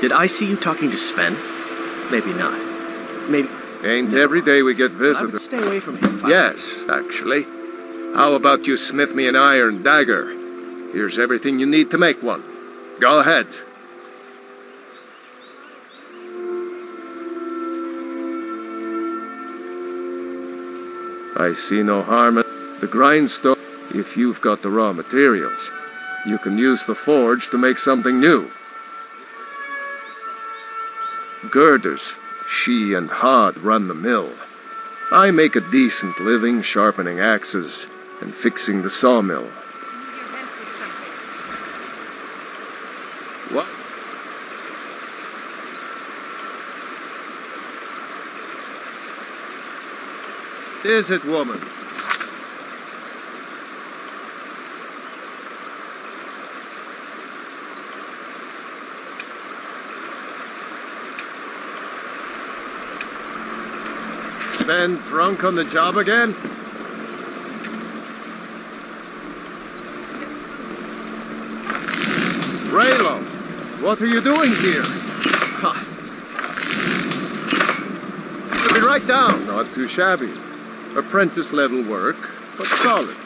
Did I see you talking to Sven? Maybe not. Maybe... Ain't every day we get visitors. I would stay away from him. Yes, actually. How about you smith me an iron dagger? Here's everything you need to make one. Go ahead. I see no harm in the grindstone. If you've got the raw materials, you can use the forge to make something new. Girders, she and Hod run the mill. I make a decent living sharpening axes and fixing the sawmill. What? Is it, woman? Ben drunk on the job again? Raylo, what are you doing here? Huh. You'll be right down. Not too shabby. Apprentice level work, but solid.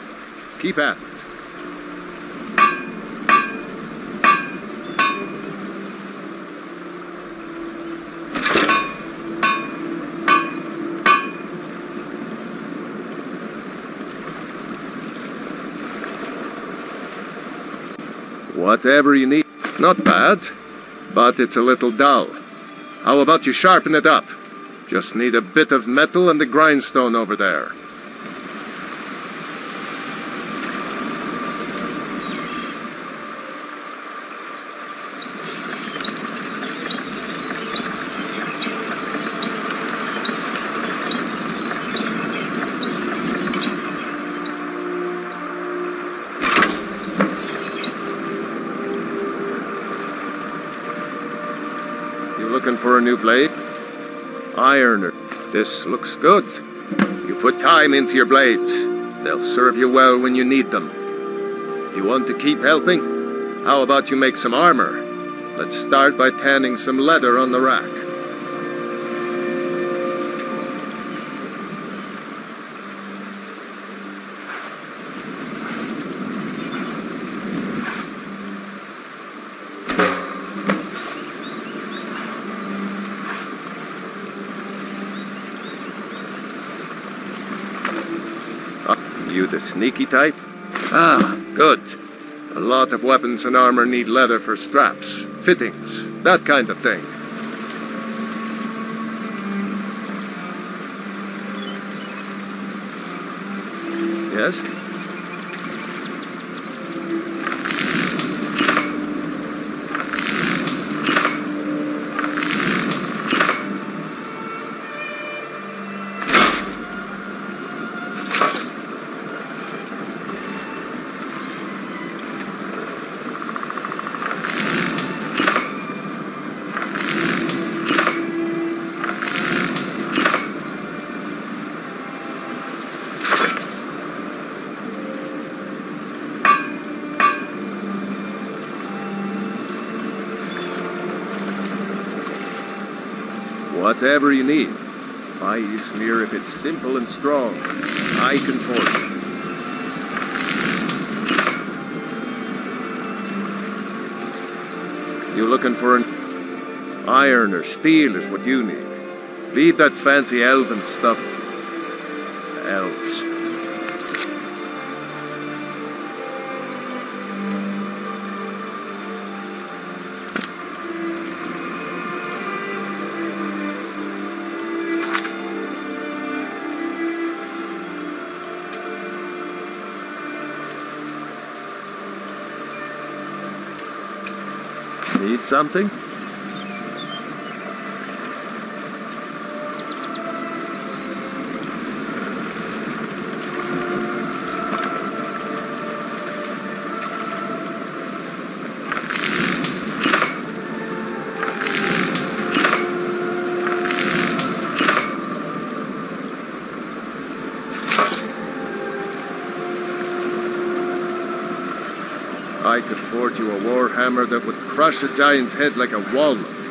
Keep at it. Whatever you need. Not bad, but it's a little dull. How about you sharpen it up? Just need a bit of metal and the grindstone over there. Looking for a new blade? Ironer. This looks good. You put time into your blades. They'll serve you well when you need them. You want to keep helping? How about you make some armor? Let's start by tanning some leather on the rack. You the sneaky type? Ah, good. A lot of weapons and armor need leather for straps, fittings, that kind of thing. Yes? Whatever you need. Buy Ysmir if it's simple and strong. I can forge it. You looking for an iron or steel is what you need. Leave that fancy elven stuff. Elves. Need something? I could forge you a war hammer that would crush a giant's head like a walnut.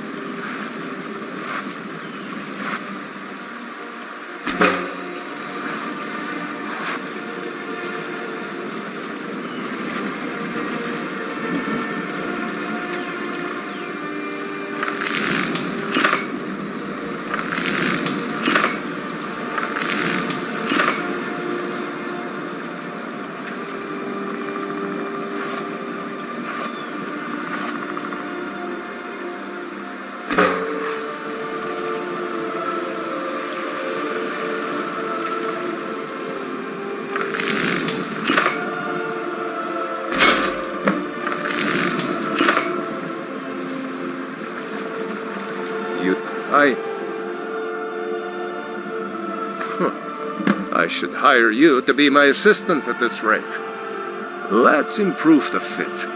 I should hire you to be my assistant at this rate. Let's improve the fit.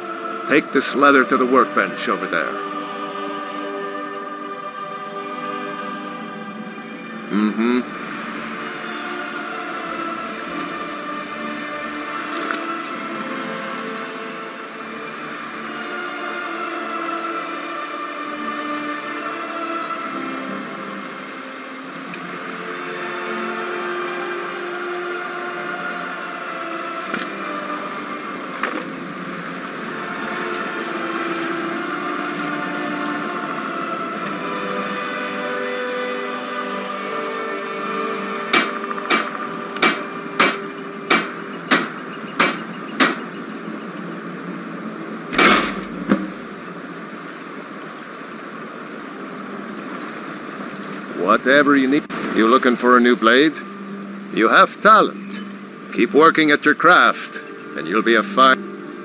Take this leather to the workbench over there. Mm-hmm. Whatever you need. You looking for a new blade? You have talent. Keep working at your craft, and you'll be a fine...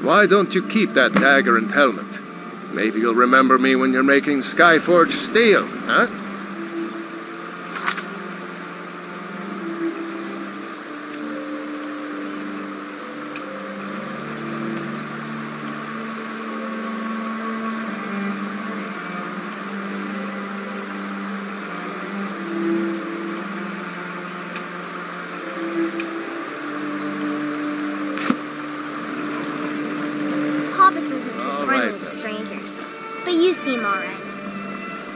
Why don't you keep that dagger and helmet? Maybe you'll remember me when you're making Skyforge steel, huh? Strangers, but you seem alright.